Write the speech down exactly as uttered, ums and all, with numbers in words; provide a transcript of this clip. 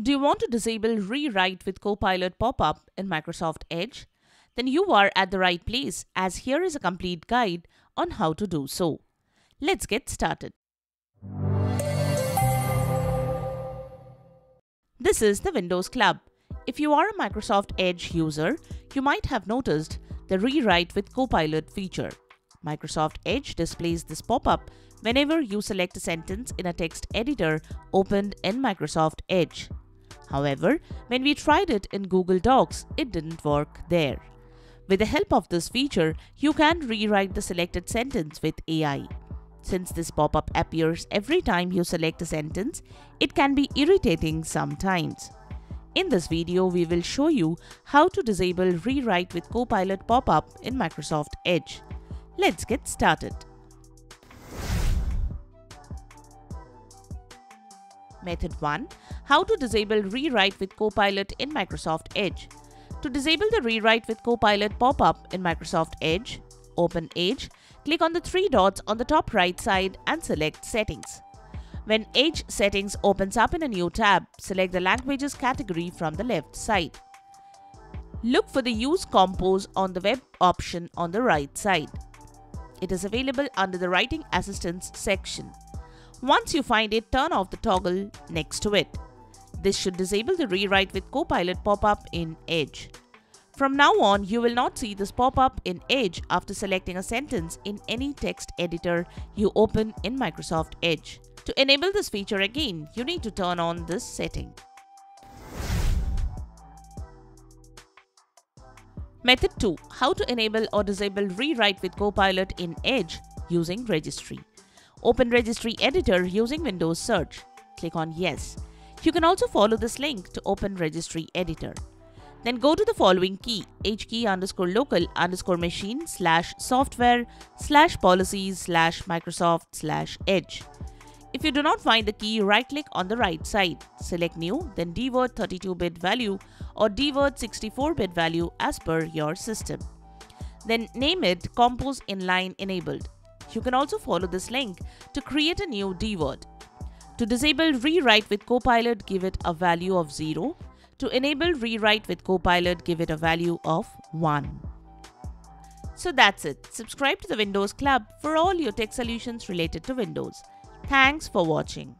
Do you want to disable Rewrite with Copilot pop-up in Microsoft Edge? Then you are at the right place, as here is a complete guide on how to do so. Let's get started. This is the Windows Club. If you are a Microsoft Edge user, you might have noticed the Rewrite with Copilot feature. Microsoft Edge displays this pop-up whenever you select a sentence in a text editor opened in Microsoft Edge. However, when we tried it in Google Docs, it didn't work there. With the help of this feature, you can rewrite the selected sentence with A I. Since this pop-up appears every time you select a sentence, it can be irritating sometimes. In this video, we will show you how to disable Rewrite with Copilot pop-up in Microsoft Edge. Let's get started. Method one. How to disable Rewrite with Copilot in Microsoft Edge. To disable the Rewrite with Copilot pop-up in Microsoft Edge, open Edge, click on the three dots on the top right side and select Settings. When Edge Settings opens up in a new tab, select the Languages category from the left side. Look for the Use Compose on the Web option on the right side. It is available under the Writing Assistance section. Once you find it, turn off the toggle next to it. This should disable the Rewrite with Copilot pop-up in Edge. From now on, you will not see this pop-up in Edge after selecting a sentence in any text editor you open in Microsoft Edge. To enable this feature again, you need to turn on this setting. Method two. How to enable or disable Rewrite with Copilot in Edge using Registry. Open Registry Editor using Windows Search. Click on Yes. You can also follow this link to open Registry Editor. Then go to the following key, hkey underscore local underscore machine slash software slash policies slash Microsoft slash Edge. If you do not find the key, right-click on the right side. Select New, then dword thirty-two bit value or dword sixty-four bit value as per your system. Then name it Compose Inline Enabled. You can also follow this link to create a new dword. To disable Rewrite with Copilot, give it a value of zero. To enable Rewrite with Copilot, give it a value of one. So that's it. Subscribe to the Windows Club for all your tech solutions related to Windows. Thanks for watching.